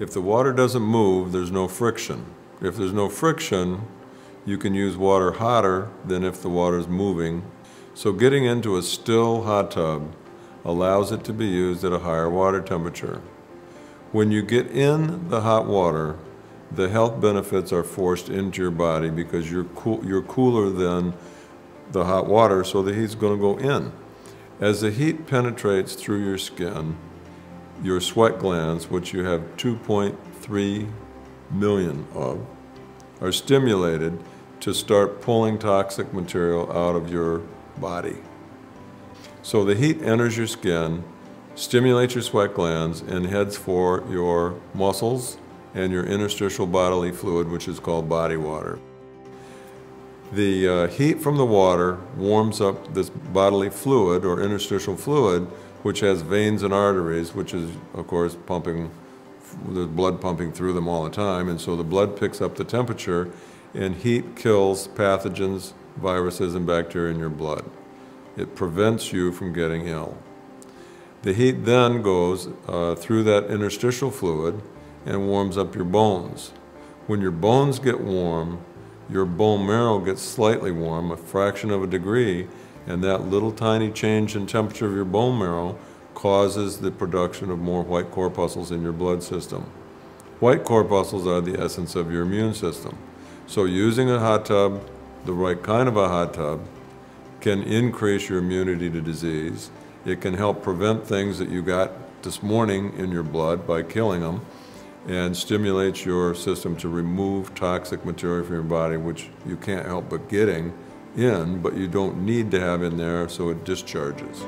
If the water doesn't move, there's no friction. If there's no friction, you can use water hotter than if the water's moving. So getting into a still hot tub allows it to be used at a higher water temperature. When you get in the hot water, the health benefits are forced into your body because you're cooler than the hot water, so the heat's going to go in. As the heat penetrates through your skin, your sweat glands, which you have 2.3 million of, are stimulated to start pulling toxic material out of your body. So the heat enters your skin, stimulates your sweat glands, and heads for your muscles and your interstitial bodily fluid, which is called body water. The heat from the water warms up this bodily fluid or interstitial fluid, which has veins and arteries, which is, of course, pumping, there's blood pumping through them all the time, and so the blood picks up the temperature, and heat kills pathogens, viruses, and bacteria in your blood. It prevents you from getting ill. The heat then goes through that interstitial fluid and warms up your bones. When your bones get warm, your bone marrow gets slightly warm, a fraction of a degree, and that little tiny change in temperature of your bone marrow causes the production of more white corpuscles in your blood system. White corpuscles are the essence of your immune system. So using a hot tub, the right kind of a hot tub, can increase your immunity to disease. It can help prevent things that you got this morning in your blood by killing them, and stimulates your system to remove toxic material from your body, which you can't help but getting in, but you don't need to have in there, so it discharges.